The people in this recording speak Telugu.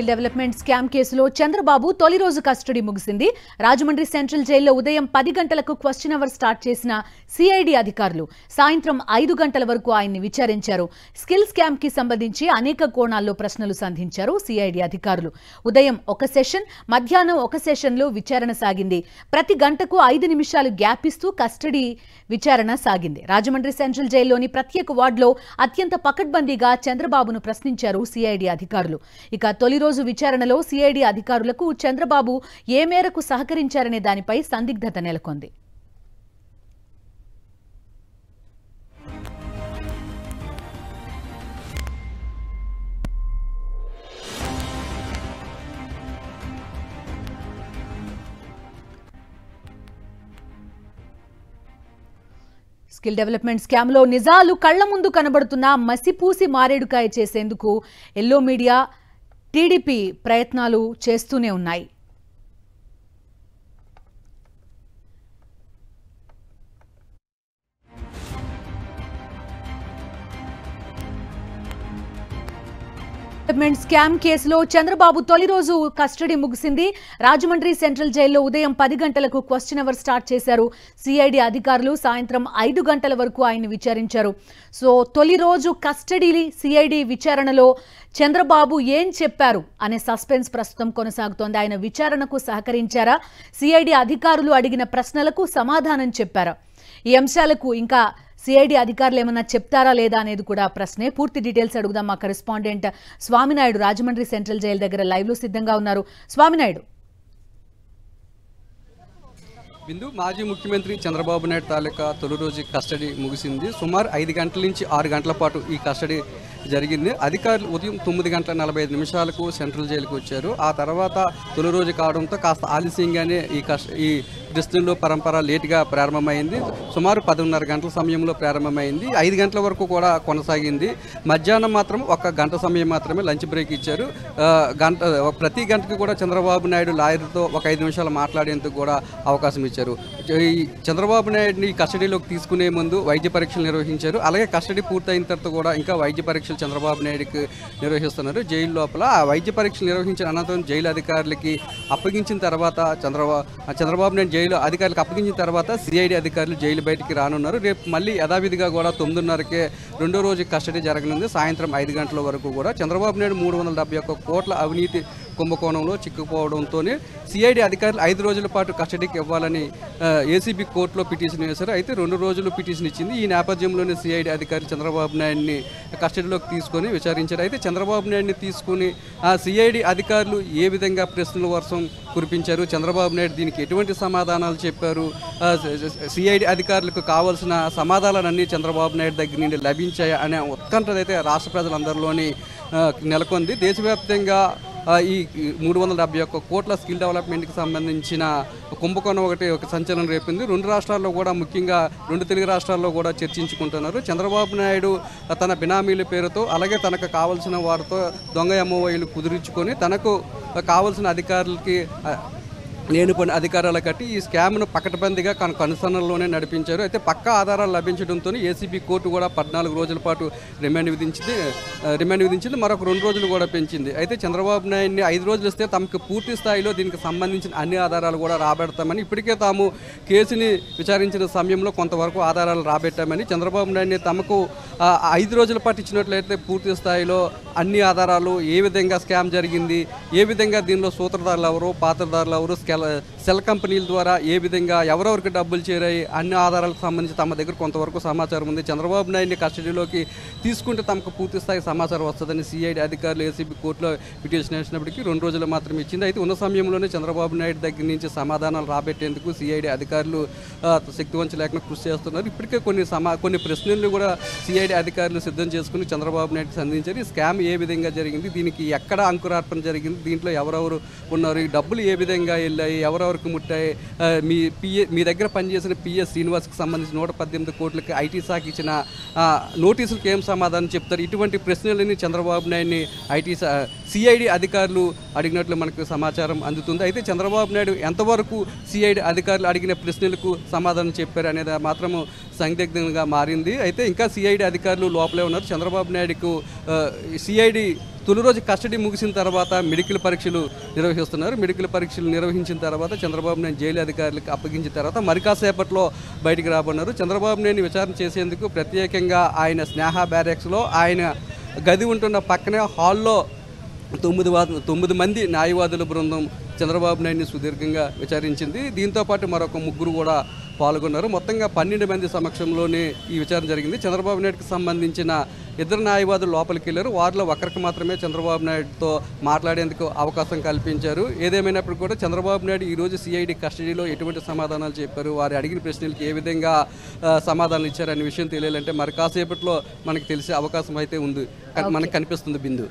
స్కిల్ డెవలప్‌మెంట్ స్కామ్ కేసులో చంద్రబాబు తొలి రోజు కస్టడీ ముగిసింది. రాజమండ్రి సెంట్రల్ జైల్లో ఉదయం 10 గంటలకు క్వశ్చన్ అవర్ స్టార్ట్ చేసిన సిఐడి అధికారులు సాయంత్రం 5 గంటల వరకు ఆయన్ని విచారించారు. స్కిల్ స్కామ్ కి సంబంధించి అనేక కోణాల్లో ప్రశ్నలు సంధించారు సిఐడి అధికారులు. ఉదయం ఒక సెషన్, మధ్యాహ్నం ఒక సెషన్లో విచారణ సాగింది. ప్రతి గంటకు 5 నిమిషాలు గ్యాప్ ఇస్తూ కస్టడీ విచారణ సాగింది. రాజమండ్రి సెంట్రల్ జైల్లోని ప్రత్యేక వార్డులో అత్యంత పకడ్బందీగా చంద్రబాబును ప్రశ్నించారు సిఐడి అధికారులు. ఇక తొలి రోజు విచారణలో సిఐడి అధికారులకు చంద్రబాబు ఏ మేరకు సహకరించారనే దానిపై సందిగ్ధత నెలకొంది. స్కిల్ డెవలప్‌మెంట్ స్కామ్‌లో నిజాలు కళ్ళ ముందు కనబడుతున్న మసిపూసి మారేడుకాయ చేసేందుకు ఎల్లో మీడియా, టీడీపీ ప్రయత్నాలు చేస్తూనే ఉన్నాయి. స్కామ్ కేసులో చంద్రబాబు తొలి రోజు కస్టడీ ముగిసింది. రాజమండ్రి సెంట్రల్ జైల్లో ఉదయం 10 గంటలకు క్వశ్చన్ అవర్ స్టార్ట్ చేశారు సిఐడి అధికారులు. సాయంత్రం 5 గంటల వరకు ఆయన విచారించారు. సో తొలి రోజు కస్టడీ సిఐడి విచారణలో చంద్రబాబు ఏం చెప్పారు అనే సస్పెన్స్ ప్రస్తుతం కొనసాగుతోంది. ఆయన విచారణకు సహకరించారా? సిఐడి అధికారులు అడిగిన ప్రశ్నలకు సమాధానం చెప్పారా? ఈ అంశాలకు ఇంకా సిఐడి అధికారులు ఏమన్నా చెప్తారా లేదా అనేది కూడా ప్రశ్నే. పూర్తి డీటెయిల్స్ అడుగుదాం మా correspondent Swaminaidu. Rajahmundry central jail దగ్గర లైవ్లో సిద్ధంగా ఉన్నారు స్వామినాయుడు. బిందు, మాజీ ముఖ్యమంత్రి చంద్రబాబు నాయుడు తాలూకా తొలి రోజు కస్టడీ ముగిసింది. సుమారు 5 గంటల నుంచి 6 గంటల పాటు ఈ కస్టడీ జరిగింది. అధికారులు ఉదయం 9:45 సెంట్రల్ జైలుకు వచ్చారు. ఆ తర్వాత తొలి రోజు కావడంతో కాస్త ఆలస్యంగానే ఈ డిస్టిల్లో పరంపర లేటుగా ప్రారంభమైంది. సుమారు 10:30 గంటల సమయంలో ప్రారంభమైంది. 5 గంటల వరకు కూడా కొనసాగింది. మధ్యాహ్నం మాత్రం 1 గంట సమయం మాత్రమే లంచ్ బ్రేక్ ఇచ్చారు. ప్రతి గంటకి కూడా చంద్రబాబు నాయుడు లాయర్తో ఒక 5 నిమిషాలు మాట్లాడేందుకు కూడా అవకాశం ఇచ్చారు. చంద్రబాబు నాయుడిని కస్టడీలోకి తీసుకునే ముందు వైద్య పరీక్షలు నిర్వహించారు. అలాగే కస్టడీ పూర్తయిన తర్వాత కూడా ఇంకా వైద్య పరీక్షలు చంద్రబాబు నాయుడుకి నిర్వహిస్తున్నారు జైలు లోపల. ఆ వైద్య పరీక్షలు నిర్వహించిన అనంతరం జైలు అధికారులకి అప్పగించిన తర్వాత చంద్రబాబు నాయుడు జైలు అధికారులకు అప్పగించిన తర్వాత సిఐడి అధికారులు జైలు బయటికి రానున్నారు. రేపు మళ్ళీ యథావిధిగా కూడా 9:30కే రెండో రోజు కస్టడీ జరగనుంది. సాయంత్రం 5 గంటల వరకు కూడా చంద్రబాబు నాయుడు 371 కోట్ల అవినీతి కుంభకోణంలో చిక్కుపోవడంతో సిఐడి అధికారులు 5 రోజుల పాటు కస్టడీకి ఇవ్వాలని ఏసీబీ కోర్టులో పిటిషన్ వేశారు. అయితే 2 రోజులు పిటిషన్ ఇచ్చింది. ఈ నేపథ్యంలోనే సిఐడి అధికారులు చంద్రబాబు నాయుడిని కస్టడీలోకి తీసుకొని విచారించారు. అయితే చంద్రబాబు నాయుడిని తీసుకుని ఆ సిఐడి అధికారులు ఏ విధంగా ప్రశ్నల వర్షం కురిపించారు, చంద్రబాబు నాయుడు దీనికి ఎటువంటి సమాధానాలు చెప్పారు, సిఐడి అధికారులకు కావాల్సిన సమాధానాలన్నీ చంద్రబాబు నాయుడు దగ్గర నుండి లభించాయా అనే ఉత్కంఠ అయితే రాష్ట్ర ప్రజలందరిలోని నెలకొంది. దేశవ్యాప్తంగా ఈ 371 కోట్ల స్కిల్ డెవలప్మెంట్కి సంబంధించిన కుంభకోణం ఒక సంచలనం రేపింది. 2 రాష్ట్రాల్లో కూడా, ముఖ్యంగా 2 తెలుగు రాష్ట్రాల్లో కూడా చర్చించుకుంటున్నారు. చంద్రబాబు నాయుడు తన బినామీల పేరుతో అలాగే తనకు కావాల్సిన వారితో దొంగ ఎంఓఐలు కుదుర్చుకొని తనకు కావాల్సిన అధికారులకి లేనిపోయిన అధికారాల కట్టి ఈ స్కామ్ను పకడ్బందీగా కనుసన్నల్లోనే నడిపించారు. అయితే పక్కా ఆధారాలు లభించడంతో ఏసీబీ కోర్టు కూడా 14 రోజుల పాటు రిమాండ్ విధించింది. మరొక 2 రోజులు కూడా పెంచింది. అయితే చంద్రబాబు నాయుడిని 5 రోజులు ఇస్తే తమకు పూర్తి స్థాయిలో దీనికి సంబంధించిన అన్ని ఆధారాలు కూడా రాబెడతామని, ఇప్పటికే తాము కేసుని విచారించిన సమయంలో కొంతవరకు ఆధారాలు రాబెట్టామని, చంద్రబాబు నాయుడిని తమకు 5 రోజుల పాటు ఇచ్చినట్లయితే పూర్తి స్థాయిలో అన్ని ఆధారాలు, ఏ విధంగా స్కామ్ జరిగింది, ఏ విధంగా దీనిలో సూత్రధారులు ఎవరు, పాత్రధారులు ఎవరు, సెల్ కంపెనీల ద్వారా ఏ విధంగా ఎవరెవరికి డబ్బులు చేరాయి అన్ని ఆధారాలకు సంబంధించి తమ దగ్గర కొంతవరకు సమాచారం ఉంది. చంద్రబాబు నాయుడిని కస్టడీలోకి తీసుకుంటే తమకు పూర్తి స్థాయి సమాచారం వస్తుందని సిఐడి అధికారులు ఏసీబీ కోర్టులో పిటిషన్ వేసినప్పటికీ 2 రోజులు మాత్రమే ఇచ్చింది. అయితే ఉన్న సమయంలోనే చంద్రబాబు నాయుడు దగ్గర నుంచి సమాధానాలు రాబెట్టేందుకు సిఐడి అధికారులు శక్తివంచ లేకుండా కృషి చేస్తున్నారు. ఇప్పటికే కొన్ని ప్రశ్నలు కూడా సిఐడి అధికారులు సిద్ధం చేసుకుని చంద్రబాబు నాయుడు సంధించారు. ఈ స్కామ్ ఏ విధంగా జరిగింది, దీనికి ఎక్కడ అంకురార్పణ జరిగింది, దీంట్లో ఎవరెవరు ఉన్నారు, ఈ డబ్బులు ఏ విధంగా వెళ్ళాయి, ఎవరెవరికి ముట్టాయి, మీ దగ్గర పనిచేసిన పిఎస్ శ్రీనివాస్కి సంబంధించిన 118 కోట్లకి ఐటీ శాఖ ఇచ్చిన నోటీసులకు ఏం సమాధానం చెప్తారు, ఇటువంటి ప్రశ్నలని చంద్రబాబు నాయుడిని సిఐడి అధికారులు అడిగినట్లు మనకు సమాచారం అందుతుంది. అయితే చంద్రబాబు నాయుడు ఎంతవరకు సిఐడి అధికారులు అడిగిన ప్రశ్నలకు సమాధానం చెప్పారు అనేది మాత్రం సందిగ్ధంగా మారింది. అయితే ఇంకా సిఐడి అధికారులు లోపలే ఉన్నారు. చంద్రబాబు నాయుడుకు సిఐడి తొలి రోజు కస్టడీ ముగిసిన తర్వాత మెడికల్ పరీక్షలు నిర్వహిస్తున్నారు. మెడికల్ పరీక్షలు నిర్వహించిన తర్వాత చంద్రబాబు నాయుడు జైలు అధికారులకు అప్పగించిన తర్వాత మరి కాసేపట్లో బయటికి రాబోతున్నారు. చంద్రబాబు నాయుడు విచారణ చేసేందుకు ప్రత్యేకంగా ఆయన స్నేహ బ్యారెక్స్లో ఆయన గది ఉంటున్న పక్కనే హాల్లో 9 మంది న్యాయవాదుల బృందం చంద్రబాబు నాయుడిని సుదీర్ఘంగా విచారించింది. దీంతో పాటు మరొక ముగ్గురు కూడా పాల్గొన్నారు. మొత్తంగా 12 మంది సమక్షంలోనే ఈ విచారణ జరిగింది. చంద్రబాబు నాయుడుకి సంబంధించిన ఇద్దరు న్యాయవాదులు లోపలికి వెళ్ళారు. వారిలో ఒకరికి మాత్రమే చంద్రబాబు నాయుడుతో మాట్లాడేందుకు అవకాశం కల్పించారు. ఏదేమైనప్పుడు కూడా చంద్రబాబు నాయుడు ఈరోజు సిఐడి కస్టడీలో ఎటువంటి సమాధానాలు చెప్పారు, వారు అడిగిన ప్రశ్నలకు ఏ విధంగా సమాధానాలు ఇచ్చారనే విషయం తెలియాలంటే మరి కాసేపట్లో మనకు తెలిసే అవకాశం అయితే ఉంది, మనకు కనిపిస్తుంది బిందు.